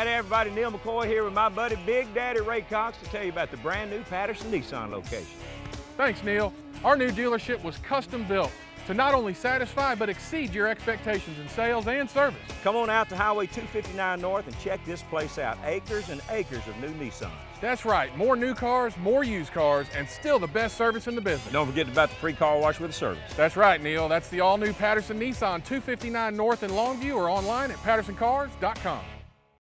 Howdy everybody, Neal McCoy here with my buddy Big Daddy Ray Cox to tell you about the brand new Patterson Nissan location. Thanks, Neal. Our new dealership was custom built to not only satisfy but exceed your expectations in sales and service. Come on out to Highway 259 North and check this place out. Acres and acres of new Nissans. That's right, more new cars, more used cars, and still the best service in the business. Don't forget about the free car wash with a service. That's right, Neal. That's the all-new Patterson Nissan 259 North in Longview or online at pattersonCars.com.